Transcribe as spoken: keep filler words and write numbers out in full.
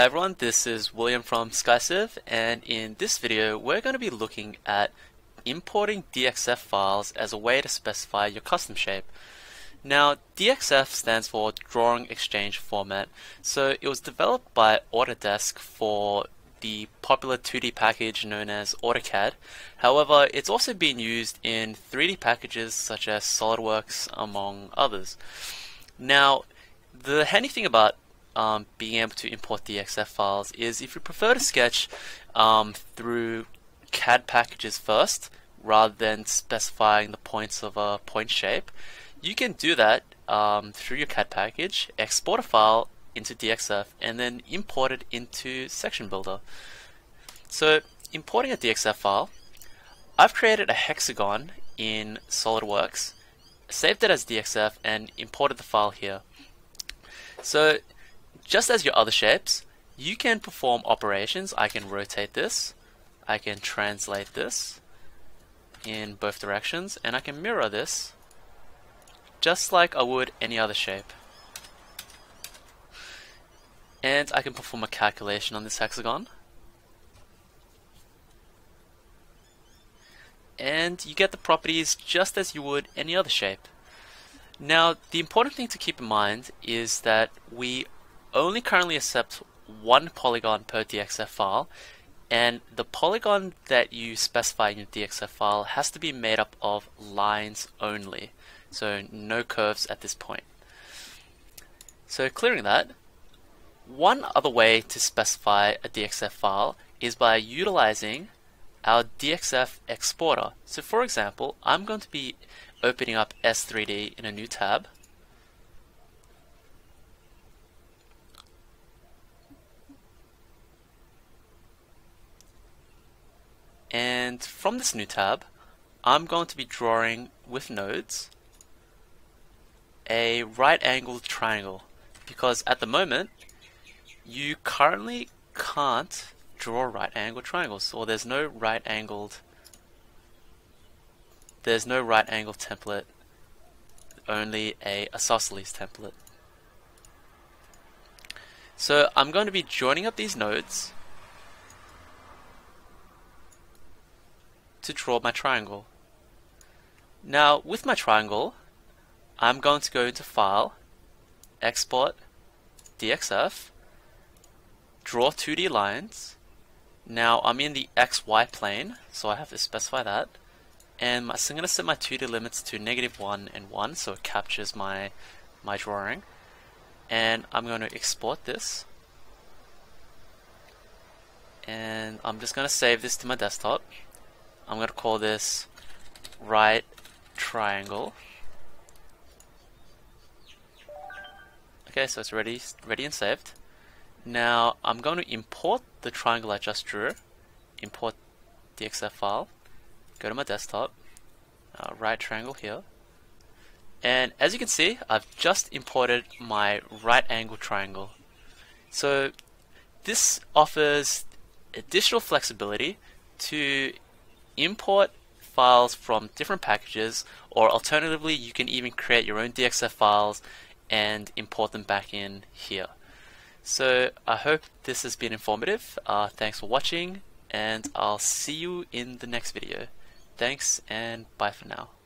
Hi everyone, this is William from SkyCiv, and in this video we're going to be looking at importing D X F files as a way to specify your custom shape. Now D X F stands for Drawing Exchange Format, so it was developed by Autodesk for the popular two D package known as AutoCAD. However, it's also been used in three D packages such as SolidWorks, among others. Now the handy thing about Um, being able to import D X F files is if you prefer to sketch um, through C A D packages first rather than specifying the points of a point shape, you can do that um, through your C A D package, export a file into D X F, and then import it into Section Builder. So importing a D X F file, I've created a hexagon in SolidWorks, saved it as D X F, and imported the file here. So just as your other shapes, you can perform operations. I can rotate this, I can translate this in both directions, and I can mirror this just like I would any other shape. And I can perform a calculation on this hexagon. And you get the properties just as you would any other shape. Now, the important thing to keep in mind is that we only currently accept one polygon per D X F file, and the polygon that you specify in your D X F file has to be made up of lines only, so no curves at this point. So clearing that, one other way to specify a D X F file is by utilizing our D X F exporter. So for example, I'm going to be opening up S three D in a new tab, and from this new tab I'm going to be drawing with nodes a right angled triangle, because at the moment you currently can't draw right angled triangles, or there's no right angled there's no right angle template, only a isosceles template. So I'm going to be joining up these nodes to draw my triangle. Now with my triangle, I'm going to go into File, Export, D X F, Draw two D Lines. Now I'm in the X Y plane, so I have to specify that, and my, so I'm going to set my two D limits to negative one and one, so it captures my, my drawing, and I'm going to export this, and I'm just going to save this to my desktop. I'm going to call this right triangle. Okay, so it's ready, ready and saved. Now I'm going to import the triangle I just drew. Import D X F file. Go to my desktop. Uh, right triangle here. And as you can see, I've just imported my right angle triangle. So this offers additional flexibility to import files from different packages, or alternatively you can even create your own D X F files and import them back in here. So I hope this has been informative. Uh, thanks for watching, and I'll see you in the next video. Thanks and bye for now.